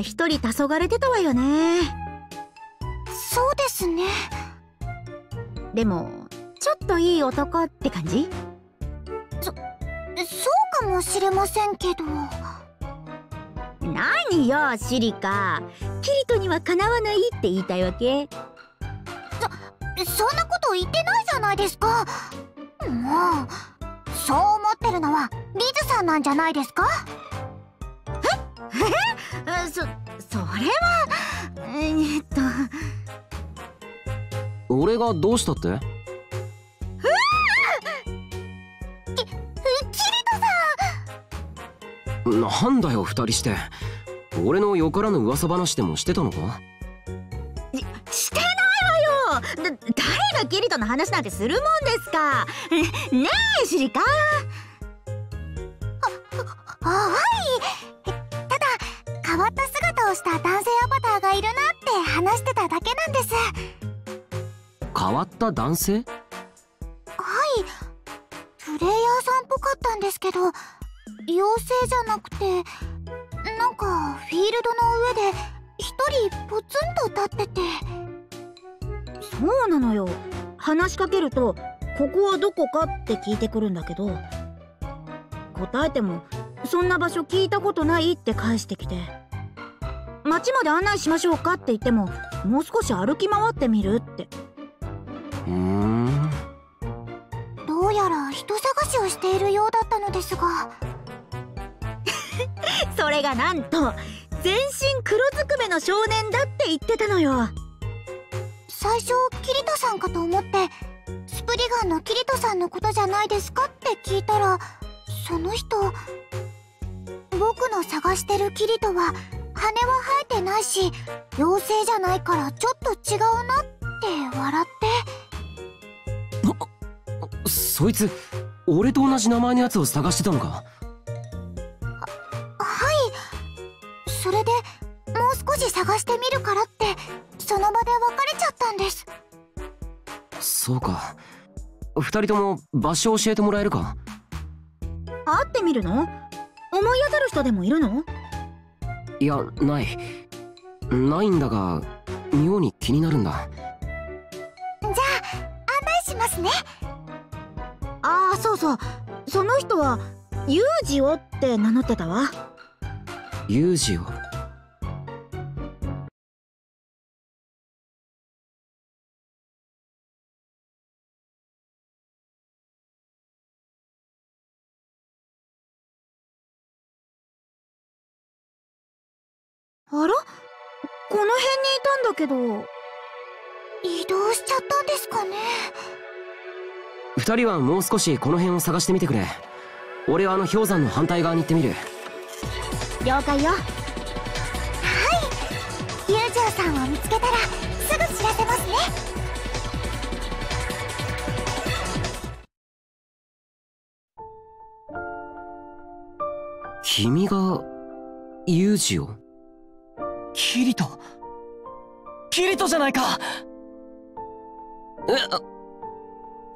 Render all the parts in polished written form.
は一人黄昏てたわよね。そうですね。でもちょっといい男って感じ？そうかもしれませんけど。何よシリカ、キリトにはかなわないって言いたいわけ？そんなこと言ってないじゃないですか。もうそう思ってるのはリズさんなんじゃないですか？えそれは俺がどうしたって？なんだよ二人して。俺のよからぬ噂話でもしてたのか？してないわよ。誰がキリトの話なんてするもんですかねえシリカ。はい。ただ変わった姿をした男性アバターがいるなって話してただけなんです。変わった男性？はい。プレイヤーさんっぽかったんですけど、妖精じゃなくてなんかフィールドの上で一人ポツンと立ってて。そうなのよ、話しかけると「ここはどこか?」って聞いてくるんだけど、答えても「そんな場所聞いたことない」って返してきて、町まで案内しましょうかって言っても「もう少し歩き回ってみる」って。ふん、どうやら人探しをしているようだったのですがそれがなんと全身黒ずくめの少年だって言ってたのよ。最初キリトさんかと思って「スプリガンのキリトさんのことじゃないですか?」って聞いたら、その人「僕の探してるキリトは羽は生えてないし妖精じゃないからちょっと違うな」って笑って。そいつ俺と同じ名前のやつを探してたのか？それで「もう少し探してみるから」ってその場で別れちゃったんです。そうか。2人とも場所教えてもらえるか？会ってみるの？思い当たる人でもいるの？いや、ないんだが妙に気になるんだ。じゃあ案内しますね。ああそうそう、その人は「ユージオ」って名乗ってたわ。ユージオ。あら、この辺にいたんだけど。移動しちゃったんですかね。2人はもう少しこの辺を探してみてくれ。俺はあの氷山の反対側に行ってみる。了解よ。はい、友情さんを見つけたらすぐ知らせますね。君がユージを？キリトじゃないか。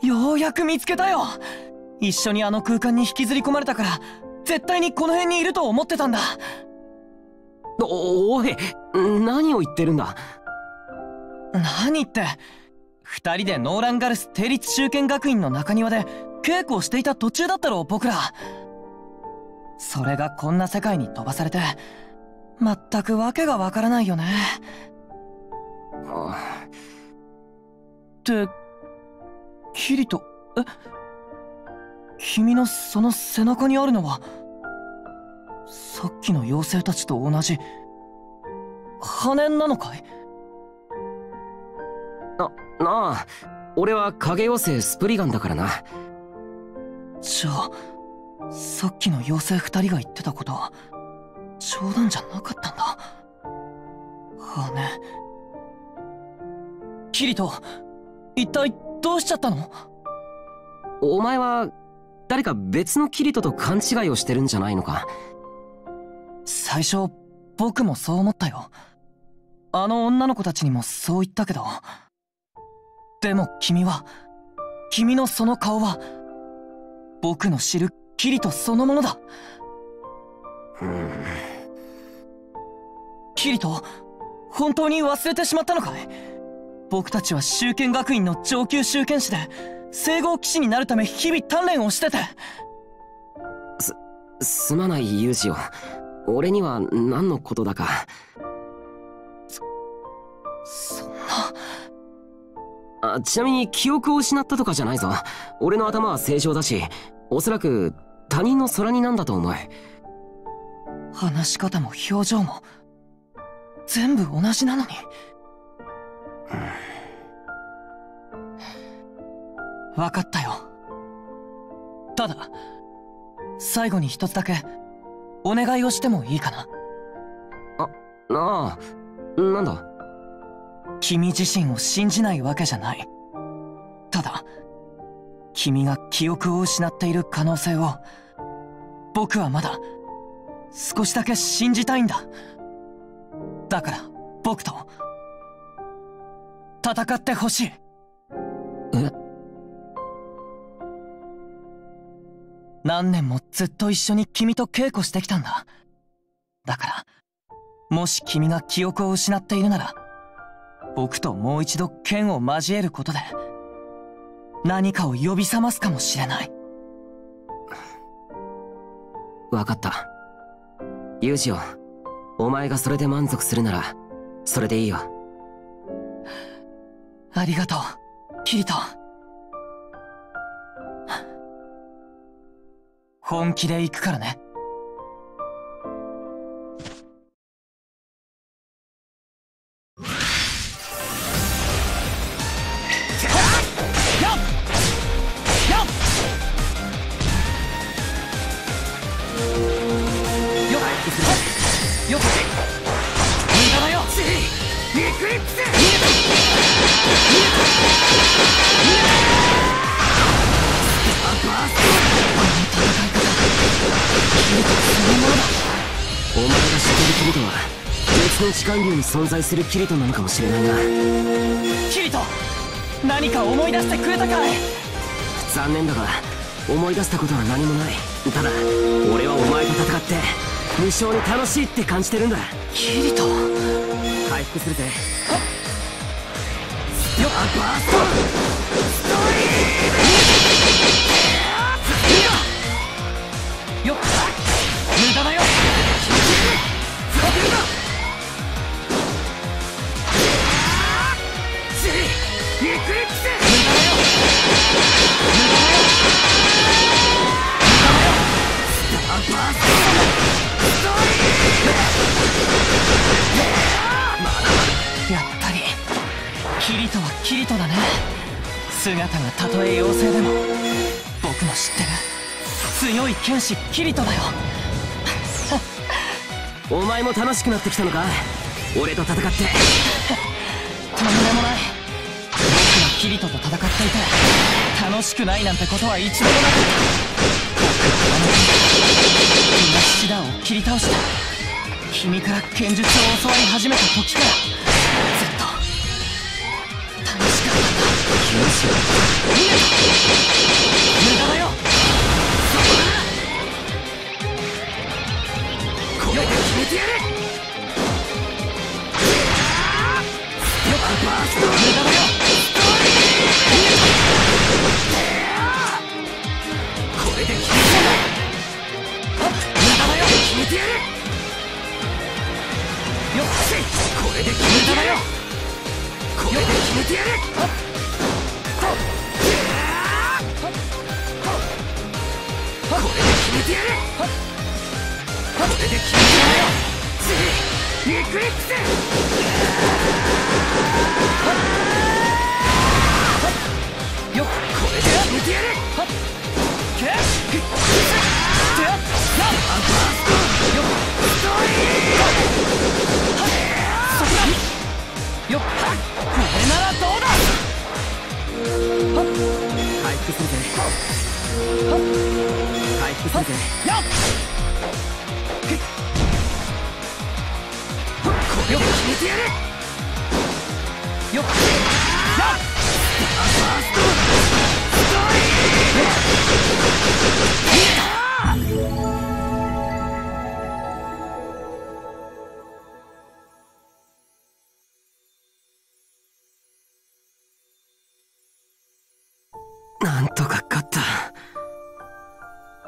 ようやく見つけたよ。一緒にあの空間に引きずり込まれたから絶対にこの辺にいると思ってたんだ。おい、何を言ってるんだ。何って2人でノーランガルス定立修験学院の中庭で稽古をしていた途中だったろう僕ら。それがこんな世界に飛ばされて全く訳がわからないよね。ってキリト、君のその背中にあるのはさっきの妖精たちと同じ羽なのかい？なあ、俺は影妖精スプリガンだからな。じゃあさっきの妖精2人が言ってたことは冗談じゃなかったんだ。羽。キリト、一体どうしちゃったの？お前は誰か別のキリトと勘違いをしてるんじゃないのか。最初僕もそう思ったよ。あの女の子たちにもそう言ったけど、でも君のその顔は僕の知るキリトそのものだ。キリト、本当に忘れてしまったのかい？僕たちは修剣学院の上級修剣士で、聖号騎士になるため日々鍛錬をしてて。すまないユージよ、俺には何のことだか。そんな。ちなみに記憶を失ったとかじゃないぞ。俺の頭は正常だし、おそらく他人の空になんだと思う。話し方も表情も全部同じなのに。分かったよ。ただ最後に一つだけお願いをしてもいいかな。ああ、なんだ。君自身を信じないわけじゃない。ただ君が記憶を失っている可能性を僕はまだ少しだけ信じたいんだ。だから僕と戦ってほしい。何年もずっと一緒に君と稽古してきたんだ。だからもし君が記憶を失っているなら、僕ともう一度剣を交えることで何かを呼び覚ますかもしれない。分かった、ユージよ。お前がそれで満足するならそれでいいよ。ありがとう、キリト。本気で行くからね。時間流に存在するキリトなのかもしれないな。キリト、何か思い出してくれたかい？残念だが思い出したことは何もない。ただ俺はお前と戦って無性に楽しいって感じてるんだ。キリト、回復するぜ。よっ、バーストストリーム。よっ、無駄だよ。やっぱりキリトはキリトだね。姿がたとえ妖精でも僕も知ってる強い剣士キリトだよ。お前も楽しくなってきたのか、俺と戦って。とんでもない。僕はキリトと戦っていて楽しくないなんてことは一度もなかった。シダーを切り倒した。君から剣術を教わり始めた時からずっと楽しかった。よし、無駄だよ。これで決めてやれ。無駄だよ。これで決めてやれ。見てやれ。よっしゃ、これで決めたらよ。これで決めてやれ。これで決めてやれ。これで決めてやれよ。次リクリックスよっ、これで決めてやれ。ケッアンパーストよっ、ストーリー。そこだ、よっ、これならどうだ。回復するぜ。回復するぜ。よっ、これを決めてやれ。よっ、よっ、アンパーストストーリー。とか勝った。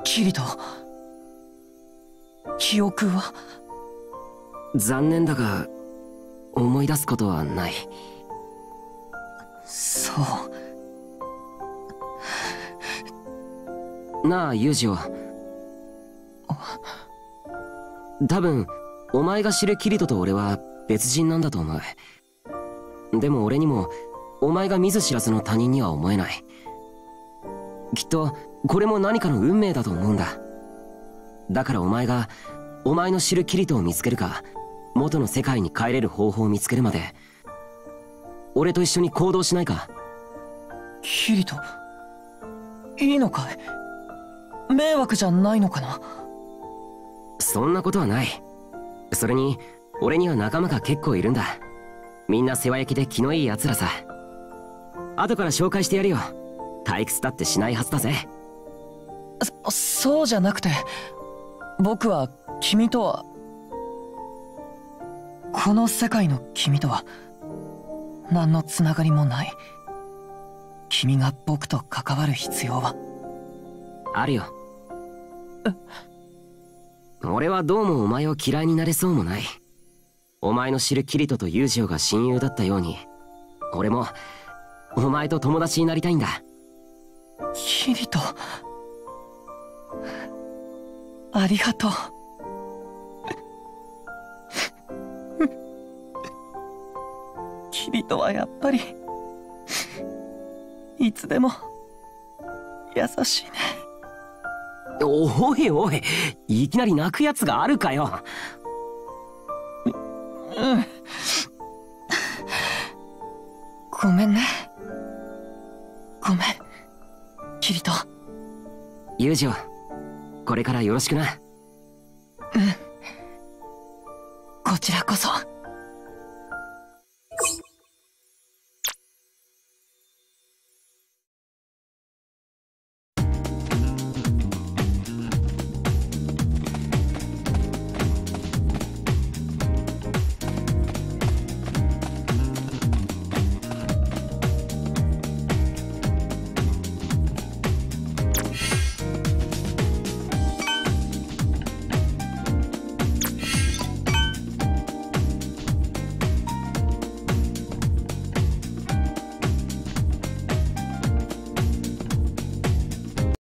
キリト、記憶は？残念だが思い出すことはない。そう。なあユージオ、多分お前が知るキリトと俺は別人なんだと思う。でも俺にもお前が見ず知らずの他人には思えない。きっとこれも何かの運命だと思うんだ。だからお前がお前の知るキリトを見つけるか、元の世界に帰れる方法を見つけるまで俺と一緒に行動しないか？キリト、いいのかい？迷惑じゃないのかな？そんなことはない。それに俺には仲間が結構いるんだ。みんな世話焼きで気のいいやつらさ。後から紹介してやるよ。退屈だってしないはずだぜ。そうじゃなくて、僕は君とは、この世界の君とは何のつながりもない。君が僕と関わる必要はあるよ。俺はどうもお前を嫌いになれそうもない。お前の知るキリトとユージオが親友だったように、俺もお前と友達になりたいんだ。キリト、ありがとう。キリトはやっぱりいつでも優しいね。おいおい、いきなり泣くやつがあるかよ。うん、ごめんね。ごめんキリト。ユージオ、これからよろしくな。うん、こちらこそ。